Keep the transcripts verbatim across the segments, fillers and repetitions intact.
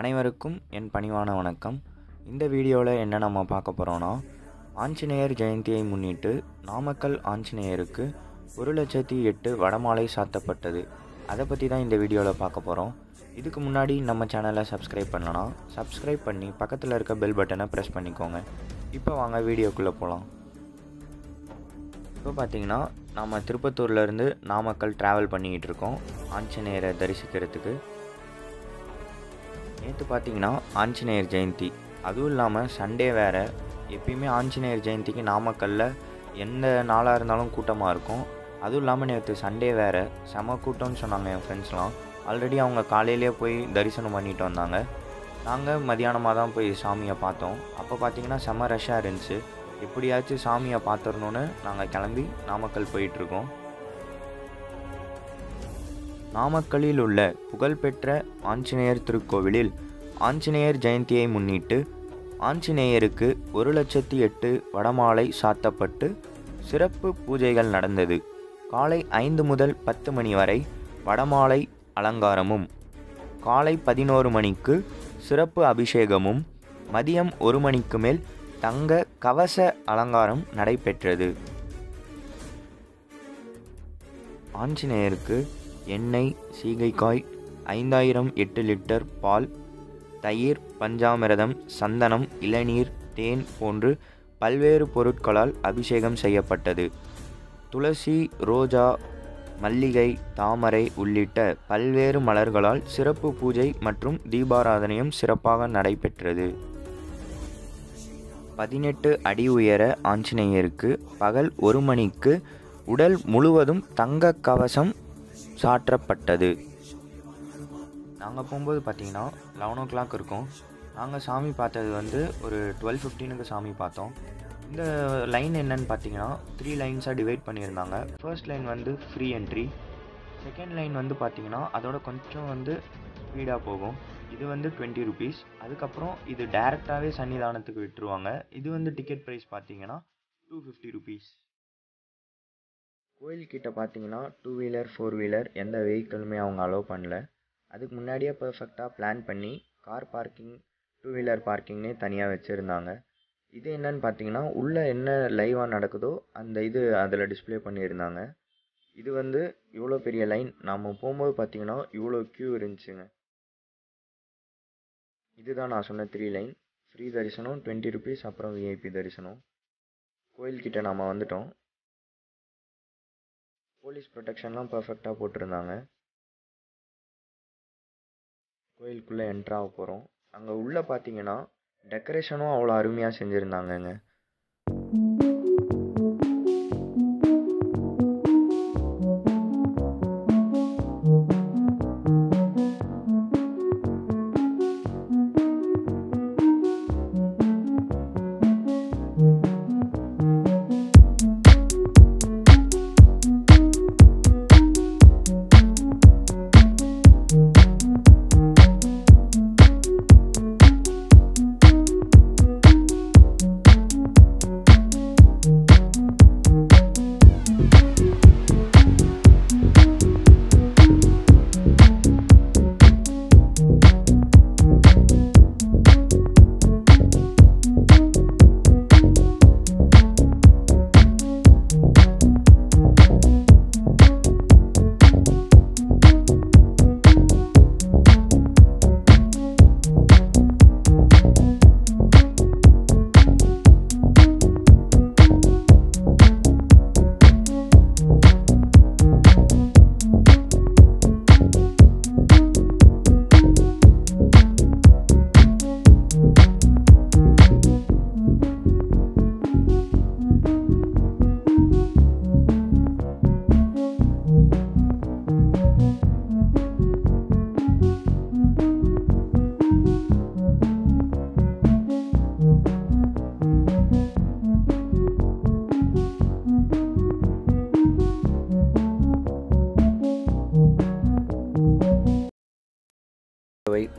அனைவருக்கும் என் பணிவான வணக்கம். இந்த வீடியோவில் என்ன நம்ம பார்க்க போகிறோன்னா, ஆஞ்சநேயர் ஜெயந்தியை முன்னிட்டு நாமக்கல் ஆஞ்சநேயருக்கு ஒரு லட்சத்தி எட்டு வடமாலை சாத்தப்பட்டது. அதை பற்றி தான் இந்த வீடியோவில் பார்க்க போகிறோம். இதுக்கு முன்னாடி நம்ம சேனலை சப்ஸ்கிரைப் பண்ணனா சப்ஸ்கிரைப் பண்ணி பக்கத்தில் இருக்க பெல் பட்டனை ப்ரெஸ் பண்ணிக்கோங்க. இப்போ வாங்க வீடியோக்குள்ளே போகலாம். இப்போ பார்த்திங்கன்னா நாம் திருப்பத்தூர்லேருந்து நாமக்கல் ட்ராவல் பண்ணிக்கிட்டு இருக்கோம் ஆஞ்சநேயரை தரிசிக்கிறதுக்கு. நேற்று பார்த்திங்கன்னா ஆஞ்சநேயர் ஜெயந்தி, அதுவும் இல்லாமல் சண்டே வேறு. எப்பயுமே ஆஞ்சநேயர் ஜெயந்திக்கு நாமக்கல்லில் எந்த நாளாக இருந்தாலும் கூட்டமாக இருக்கும். அதுவும் இல்லாமல் நேற்று சண்டே வேறு, செம கூட்டம்னு சொன்னாங்க என் ஃப்ரெண்ட்ஸ்லாம். ஆல்ரெடி அவங்க காலையிலே போய் தரிசனம் பண்ணிட்டு வந்தாங்க. நாங்கள் மதியானமாக தான் போய் சாமியை பார்த்தோம். அப்போ பார்த்திங்கன்னா செம ரஷ்ஷாக இருந்துச்சு. எப்படியாச்சும் சாமியை பார்த்துடணுன்னு நாங்கள் கிளம்பி நாமக்கல் போயிட்டுருக்கோம். நாமக்கல்லில் உள்ள புகழ்பெற்ற ஆஞ்சநேயர் திருக்கோவிலில் ஆஞ்சநேயர் ஜெயந்தியை முன்னிட்டு ஆஞ்சநேயருக்கு ஒரு லட்சத்தி எட்டு வடமாலை சாத்தப்பட்டு சிறப்பு பூஜைகள் நடந்தது. காலை ஐந்து முதல் பத்து மணி வரை வடமாலை அலங்காரமும், காலை பதினோரு மணிக்கு சிறப்பு அபிஷேகமும், மதியம் ஒரு மணிக்கு மேல் தங்க கவச அலங்காரம் நடைபெற்றது. ஆஞ்சநேயருக்கு எண்ணெய், சீகைக்காய், ஐந்தாயிரம் எட்டு லிட்டர் பால், தயிர், பஞ்சாமிரதம், சந்தனம், இளநீர், தேன் போன்று பல்வேறு பொருட்களால் அபிஷேகம் செய்யப்பட்டது. துளசி, ரோஜா, மல்லிகை, தாமரை உள்ளிட்ட பல்வேறு மலர்களால் சிறப்பு பூஜை மற்றும் தீபாராதனையும் சிறப்பாக நடைபெற்றது. பதினெட்டு அடி உயர ஆஞ்சநேயருக்கு பகல் ஒரு மணிக்கு உடல் முழுவதும் தங்க கவசம் சாற்றப்பட்டது. நாங்கள் போகும்போது பார்த்திங்கன்னா லெவன் ஓ கிளாக் இருக்கும். நாங்கள் சாமி பார்த்தது வந்து ஒரு டுவெல் ஃபிஃப்டீனுக்கு சாமி பார்த்தோம். இந்த லைன் என்னன்னு பார்த்திங்கன்னா த்ரீ லைன்ஸாக டிவைட் பண்ணியிருந்தாங்க. ஃபர்ஸ்ட் லைன் வந்து ஃப்ரீ என்ட்ரி, செகண்ட் லைன் வந்து பார்த்திங்கன்னா அதோட கொஞ்சம் வந்து ஸ்பீடாக போகும். இது வந்து டுவெண்ட்டி ருபீஸ். அதுக்கப்புறம் இது டைரெக்டாகவே சன்னிதானத்துக்கு விட்டுருவாங்க. இது வந்து டிக்கெட் ப்ரைஸ் பார்த்தீங்கன்னா டூ ஃபிஃப்டி ருபீஸ் கோயில்கிட்ட பார்த்தீங்கன்னா டூ வீலர், ஃபோர் வீலர் எந்த வெஹிக்கிளுமே அவங்க அலோவ் பண்ணல. அதுக்கு முன்னாடியே பர்ஃபெக்டாக பிளான் பண்ணி கார் பார்க்கிங், டூ வீலர் பார்க்கிங்னே தனியாக வச்சுருந்தாங்க. இது என்னன்னு பார்த்தீங்கன்னா உள்ளே என்ன லைவாக நடக்குதோ அந்த இது அதில் டிஸ்பிளே பண்ணியிருந்தாங்க. இது வந்து இவ்வளோ பெரிய லைன். நாம் போகும்போது பார்த்தீங்கன்னா இவ்வளோ க்யூ இருந்துச்சுங்க. இதுதான் நான் சொன்ன த்ரீ லைன். ஃப்ரீ தரிசனம் டுவெண்ட்டி ருபீஸ், அப்புறம் விஐபி தரிசனம். கோயில்கிட்ட நாம் வந்துட்டோம். போலீஸ் ப்ரொடெக்ஷன்லாம் பர்ஃபெக்டாக போட்டிருந்தாங்க. கோயிலுக்குள்ளே என்ட்ராக போகிறோம். அங்கே உள்ளே பார்த்தீங்கன்னா டெக்கரேஷனும் அவ்வளோ அருமையாக செஞ்சுருந்தாங்கங்க.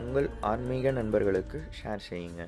உங்கள் ஆன்மீக நண்பர்களுக்கு ஷேர் செய்யுங்க.